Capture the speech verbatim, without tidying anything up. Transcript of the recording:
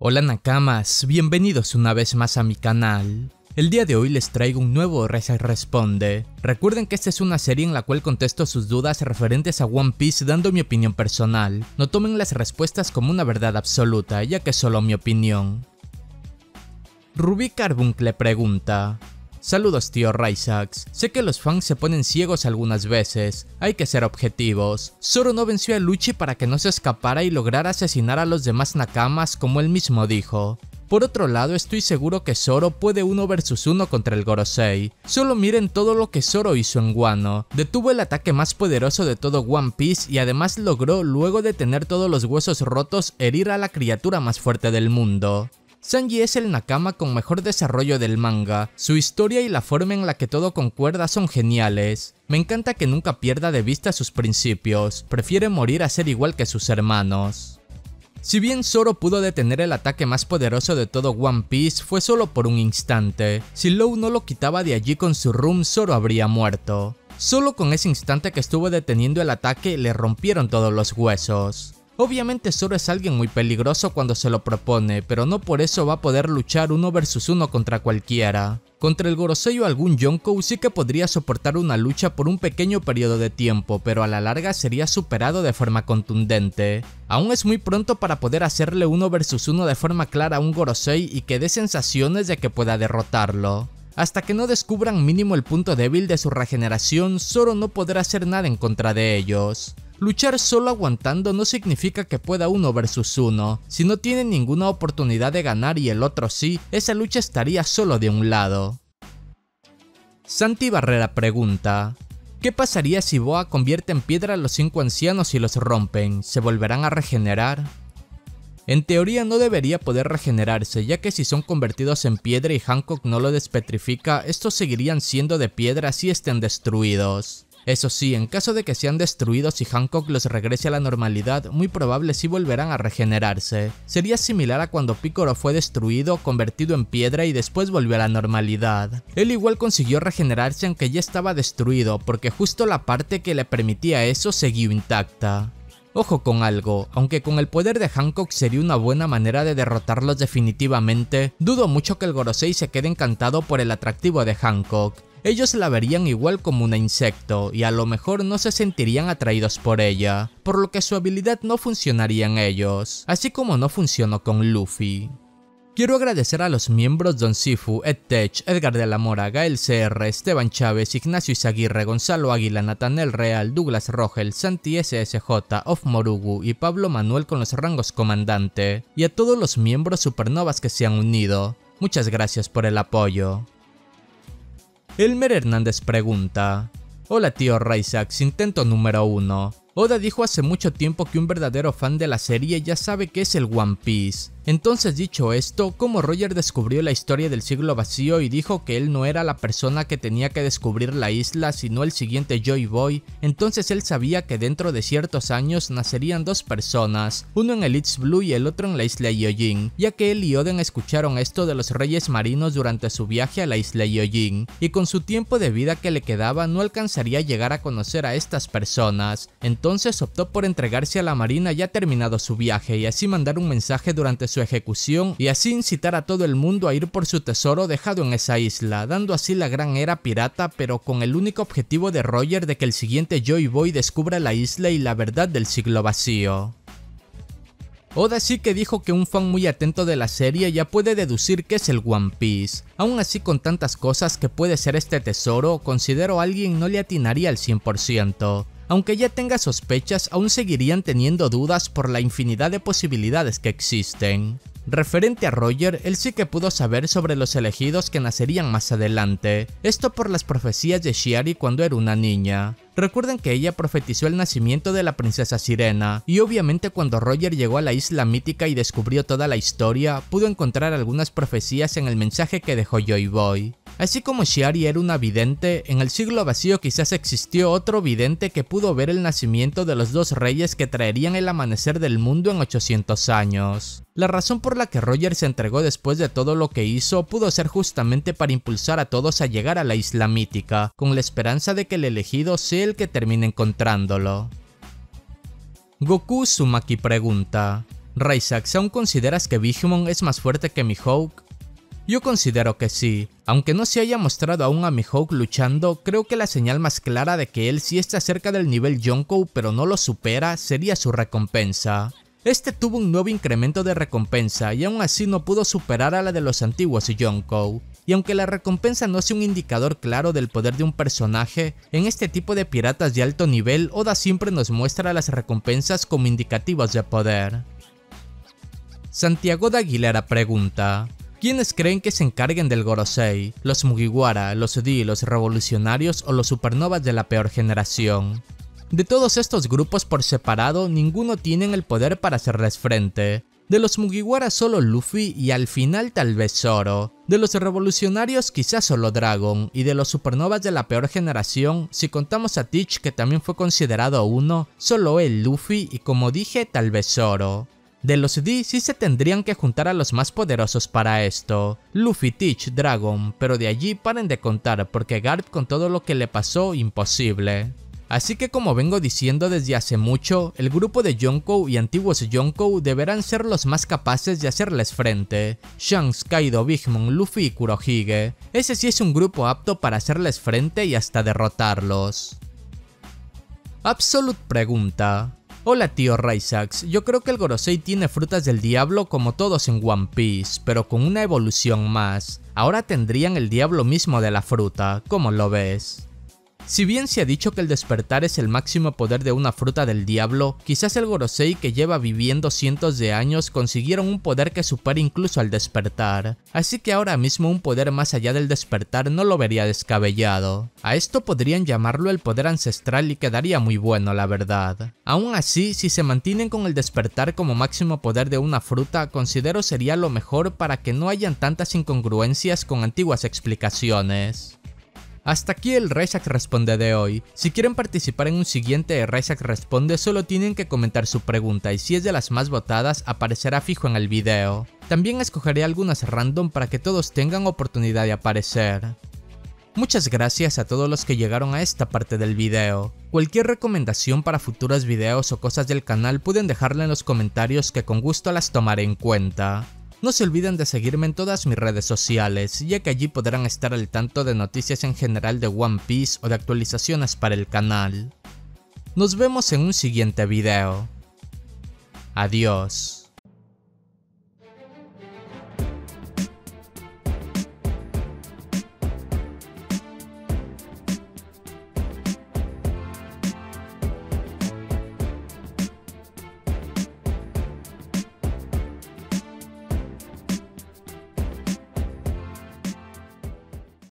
Hola Nakamas, bienvenidos una vez más a mi canal. El día de hoy les traigo un nuevo RayXaX Responde. Recuerden que esta es una serie en la cual contesto sus dudas referentes a One Piece dando mi opinión personal. No tomen las respuestas como una verdad absoluta, ya que es solo mi opinión. Ruby Carbunk le pregunta: saludos tío RayXaX, sé que los fans se ponen ciegos algunas veces, hay que ser objetivos. Zoro no venció a Lucci para que no se escapara y lograra asesinar a los demás Nakamas como él mismo dijo. Por otro lado, estoy seguro que Zoro puede uno versus uno contra el Gorosei. Solo miren todo lo que Zoro hizo en Wano. Detuvo el ataque más poderoso de todo One Piece y además logró, luego de tener todos los huesos rotos, herir a la criatura más fuerte del mundo. Sanji es el Nakama con mejor desarrollo del manga, su historia y la forma en la que todo concuerda son geniales. Me encanta que nunca pierda de vista sus principios, prefiere morir a ser igual que sus hermanos. Si bien Zoro pudo detener el ataque más poderoso de todo One Piece, fue solo por un instante. Si Law no lo quitaba de allí con su room, Zoro habría muerto. Solo con ese instante que estuvo deteniendo el ataque, le rompieron todos los huesos. Obviamente Zoro es alguien muy peligroso cuando se lo propone, pero no por eso va a poder luchar uno versus uno contra cualquiera. Contra el Gorosei o algún Yonko sí que podría soportar una lucha por un pequeño periodo de tiempo, pero a la larga sería superado de forma contundente. Aún es muy pronto para poder hacerle uno versus uno de forma clara a un Gorosei y que dé sensaciones de que pueda derrotarlo. Hasta que no descubran mínimo el punto débil de su regeneración, Zoro no podrá hacer nada en contra de ellos. Luchar solo aguantando no significa que pueda uno versus uno. Si no tiene ninguna oportunidad de ganar y el otro sí, esa lucha estaría solo de un lado. Santi Barrera pregunta: ¿qué pasaría si Boa convierte en piedra a los cinco ancianos y los rompen? ¿Se volverán a regenerar? En teoría no debería poder regenerarse, ya que si son convertidos en piedra y Hancock no lo despetrifica, estos seguirían siendo de piedra si estén destruidos. Eso sí, en caso de que sean destruidos y Hancock los regrese a la normalidad, muy probable sí volverán a regenerarse. Sería similar a cuando Picoro fue destruido, convertido en piedra y después volvió a la normalidad. Él igual consiguió regenerarse aunque ya estaba destruido, porque justo la parte que le permitía eso siguió intacta. Ojo con algo, aunque con el poder de Hancock sería una buena manera de derrotarlos definitivamente, dudo mucho que el Gorosei se quede encantado por el atractivo de Hancock. Ellos la verían igual como un insecto, y a lo mejor no se sentirían atraídos por ella, por lo que su habilidad no funcionaría en ellos, así como no funcionó con Luffy. Quiero agradecer a los miembros Don Sifu, Ed Tech, Edgar de la Mora, Gael C R, Esteban Chávez, Ignacio Isaguirre, Gonzalo Águila, Nathanel Real, Douglas Roger, Santi S S J, Of Morugu y Pablo Manuel con los rangos comandante, y a todos los miembros Supernovas que se han unido. Muchas gracias por el apoyo. Elmer Hernández pregunta: hola tío RayXaX, intento número uno. Oda dijo hace mucho tiempo que un verdadero fan de la serie ya sabe qué es el One Piece. Entonces, dicho esto, ¿cómo Roger descubrió la historia del siglo vacío y dijo que él no era la persona que tenía que descubrir la isla sino el siguiente Joy Boy? Entonces él sabía que dentro de ciertos años nacerían dos personas, uno en el It's Blue y el otro en la isla Yojin, ya que él y Oden escucharon esto de los reyes marinos durante su viaje a la isla Yojin, y con su tiempo de vida que le quedaba no alcanzaría a llegar a conocer a estas personas. Entonces Entonces optó por entregarse a la marina ya terminado su viaje y así mandar un mensaje durante su ejecución y así incitar a todo el mundo a ir por su tesoro dejado en esa isla, dando así la gran era pirata, pero con el único objetivo de Roger de que el siguiente Joy Boy descubra la isla y la verdad del siglo vacío. Oda sí que dijo que un fan muy atento de la serie ya puede deducir que es el One Piece. Aún así, con tantas cosas que puede ser este tesoro, considero a alguien no le atinaría al cien por ciento. Aunque ya tenga sospechas, aún seguirían teniendo dudas por la infinidad de posibilidades que existen. Referente a Roger, él sí que pudo saber sobre los elegidos que nacerían más adelante, esto por las profecías de Shari cuando era una niña. Recuerden que ella profetizó el nacimiento de la princesa Sirena, y obviamente cuando Roger llegó a la isla mítica y descubrió toda la historia, pudo encontrar algunas profecías en el mensaje que dejó Joy Boy. Así como Shari era una vidente, en el siglo vacío quizás existió otro vidente que pudo ver el nacimiento de los dos reyes que traerían el amanecer del mundo en ochocientos años. La razón por la que Roger se entregó después de todo lo que hizo pudo ser justamente para impulsar a todos a llegar a la isla mítica, con la esperanza de que el elegido sea el que termine encontrándolo. Goku Sumaki pregunta: RayXaX, ¿aún consideras que Digimon es más fuerte que Mihawk? Yo considero que sí. Aunque no se haya mostrado aún a Mihawk luchando, creo que la señal más clara de que él sí está cerca del nivel Yonko pero no lo supera sería su recompensa. Este tuvo un nuevo incremento de recompensa y aún así no pudo superar a la de los antiguos Yonko. Y aunque la recompensa no sea un indicador claro del poder de un personaje, en este tipo de piratas de alto nivel Oda siempre nos muestra las recompensas como indicativas de poder. Santiago de Aguilera pregunta: ¿quiénes creen que se encarguen del Gorosei? ¿Los Mugiwara, los Di, los Revolucionarios o los Supernovas de la peor generación? De todos estos grupos por separado, ninguno tiene el poder para hacerles frente. De los Mugiwara solo Luffy y al final tal vez Zoro. De los Revolucionarios quizás solo Dragon. Y de los Supernovas de la peor generación, si contamos a Teach que también fue considerado uno, solo él, Luffy y como dije tal vez Zoro. De los D sí se tendrían que juntar a los más poderosos para esto, Luffy, Teach, Dragon, pero de allí paren de contar porque Garp con todo lo que le pasó, imposible. Así que como vengo diciendo desde hace mucho, el grupo de Yonko y antiguos Yonko deberán ser los más capaces de hacerles frente. Shanks, Kaido, Bigmon, Luffy y Kurohige, ese sí es un grupo apto para hacerles frente y hasta derrotarlos. Absolute pregunta: hola tío RayXaX, yo creo que el Gorosei tiene frutas del diablo como todos en One Piece, pero con una evolución más. Ahora tendrían el diablo mismo de la fruta, ¿cómo lo ves? Si bien se ha dicho que el despertar es el máximo poder de una fruta del diablo, quizás el Gorosei que lleva viviendo cientos de años consiguieron un poder que supera incluso al despertar, así que ahora mismo un poder más allá del despertar no lo vería descabellado. A esto podrían llamarlo el poder ancestral y quedaría muy bueno, la verdad. Aún así, si se mantienen con el despertar como máximo poder de una fruta, considero sería lo mejor para que no hayan tantas incongruencias con antiguas explicaciones. Hasta aquí el RayXaX Responde de hoy. Si quieren participar en un siguiente RayXaX Responde, solo tienen que comentar su pregunta y si es de las más votadas aparecerá fijo en el video. También escogeré algunas random para que todos tengan oportunidad de aparecer. Muchas gracias a todos los que llegaron a esta parte del video. Cualquier recomendación para futuros videos o cosas del canal pueden dejarla en los comentarios que con gusto las tomaré en cuenta. No se olviden de seguirme en todas mis redes sociales, ya que allí podrán estar al tanto de noticias en general de One Piece o de actualizaciones para el canal. Nos vemos en un siguiente video. Adiós.